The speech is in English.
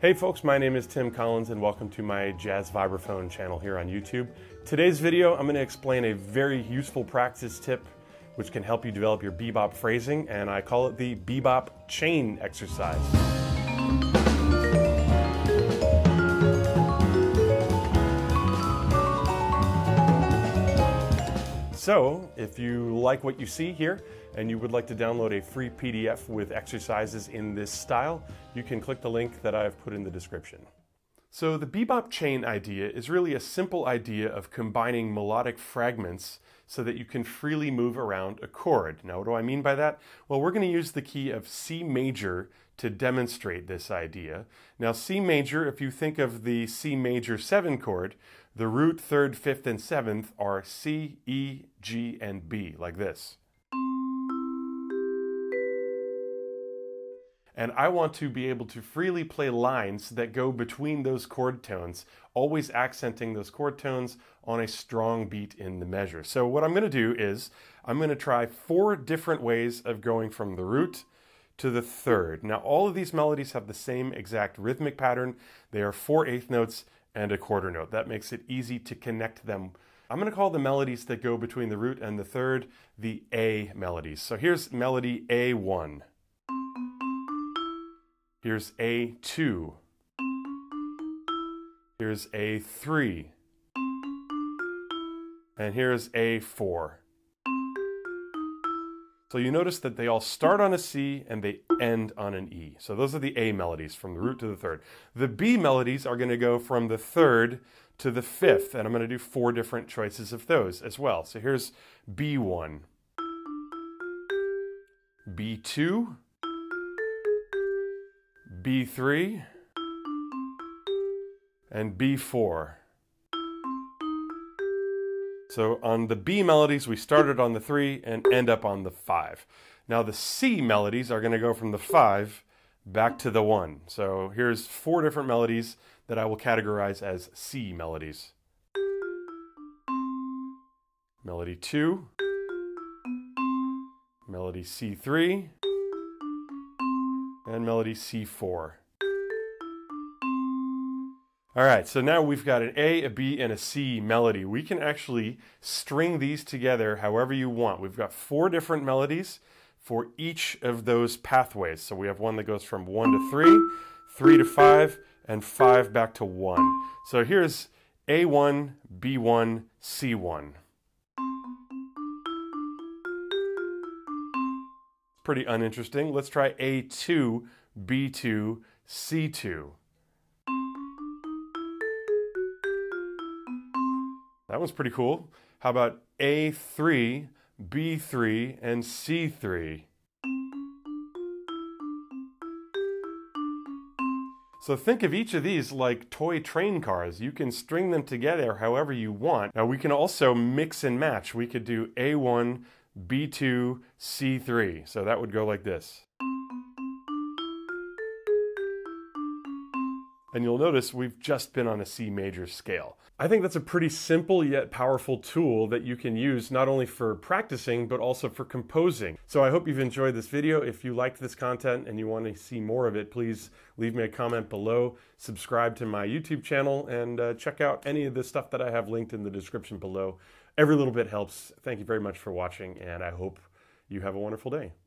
Hey folks, my name is Tim Collins and welcome to my Jazz Vibraphone channel here on YouTube. Today's video, I'm going to explain a very useful practice tip which can help you develop your bebop phrasing, and I call it the Bebop Chain exercise. So, if you like what you see here, and you would like to download a free PDF with exercises in this style, you can click the link that I've put in the description. So the bebop chain idea is really a simple idea of combining melodic fragments so that you can freely move around a chord. Now, what do I mean by that? Well, we're going to use the key of C major to demonstrate this idea. Now, C major, if you think of the C major 7 chord, the root, third, fifth, and seventh are C, E, G, and B, like this. And I want to be able to freely play lines that go between those chord tones, always accenting those chord tones on a strong beat in the measure. So what I'm going to do is I'm going to try 4 different ways of going from the root to the third. Now, all of these melodies have the same exact rhythmic pattern. They are 4/8 notes and a quarter note. That makes it easy to connect them. I'm going to call the melodies that go between the root and the third the A melodies. So here's melody A1. Here's A2, here's A3, and here's A4. So you notice that they all start on a C and they end on an E. So those are the A melodies from the root to the third. The B melodies are going to go from the third to the fifth, and I'm going to do 4 different choices of those as well. So here's B1, B2, B3, and B4. So on the B melodies, we started on the 3 and end up on the 5. Now the C melodies are going to go from the 5 back to the 1. So here's 4 different melodies that I will categorize as C melodies. Melody 2, melody C3, and melody C4. All right, so now we've got an A, a B, and a C melody. We can actually string these together however you want. We've got 4 different melodies for each of those pathways. So we have one that goes from 1 to 3, 3 to 5, and 5 back to 1. So here's A1, B1, C1. Pretty uninteresting. Let's try A2, B2, C2. That one's pretty cool. How about A3, B3, and C3? So think of each of these like toy train cars. You can string them together however you want. Now we can also mix and match. We could do A1, B2, C3. So that would go like this. And you'll notice we've just been on a C major scale. I think that's a pretty simple yet powerful tool that you can use not only for practicing, but also for composing. So I hope you've enjoyed this video. If you liked this content and you want to see more of it, please leave me a comment below, subscribe to my YouTube channel, and check out any of the stuff that I have linked in the description below. Every little bit helps. Thank you very much for watching, and I hope you have a wonderful day.